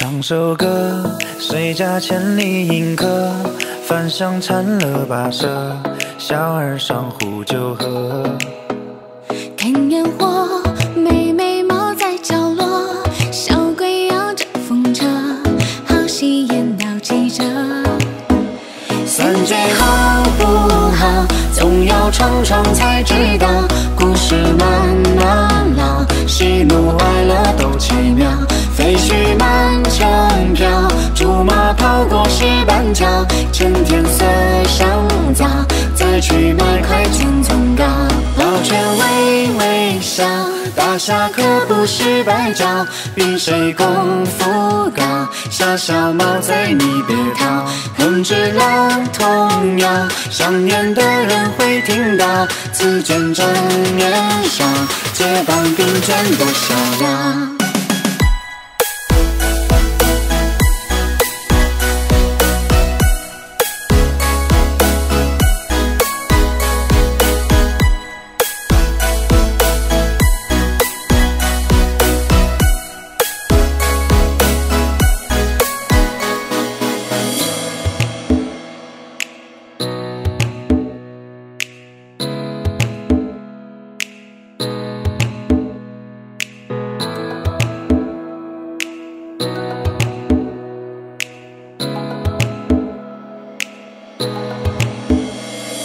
唱首歌，谁家千里迎客，饭香馋了跋涉，小儿上壶就喝。看烟火，妹妹猫在角落，小鬼摇着风车，好戏演到七折。三句好不好？总要尝尝才知道，故事慢慢老，喜怒哀乐都奇妙。 飞絮满城飘，竹马跑过石板桥，趁天色尚早，再去买块千层糕。老犬微微笑，大侠可不是白交，比谁功夫高，傻小猫贼你别逃。横直浪童谣，想念的人会听到，此卷真年少，结伴并肩多逍遥。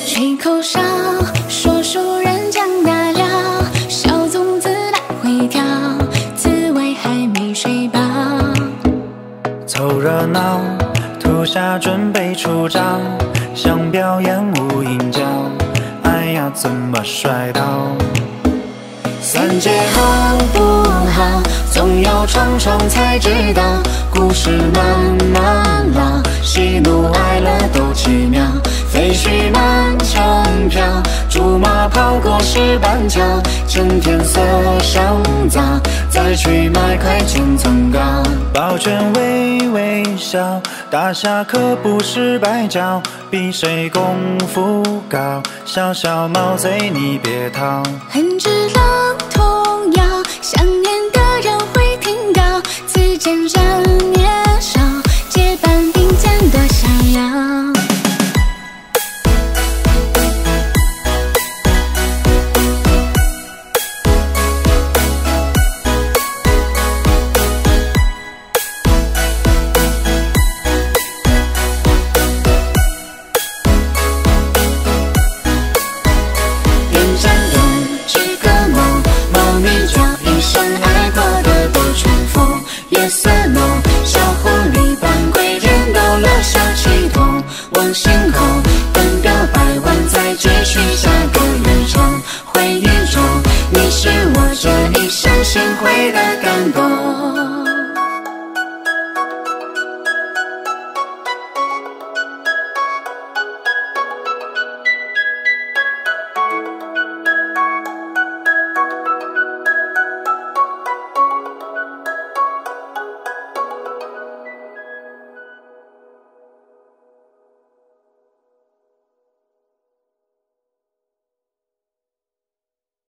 吹口哨，说书人讲大料，小粽子来回挑，滋味还没睡饱。凑热闹，土下准备出招，想表演无影脚，哎呀怎么摔倒？三姐好不好？总要尝尝才知道，故事慢慢老，喜怒哀乐都奇妙。 飞絮满城飘，竹马跑过石板桥，趁天色尚早，再去买块千层糕。抱拳微微笑，大侠可不是白交，比谁功夫高，小小毛贼你别逃。横直浪童谣，想念的人会听到，此间少年少，结伴并肩多逍遥。 小狐狸扮鬼，人都乐笑起哄，往心。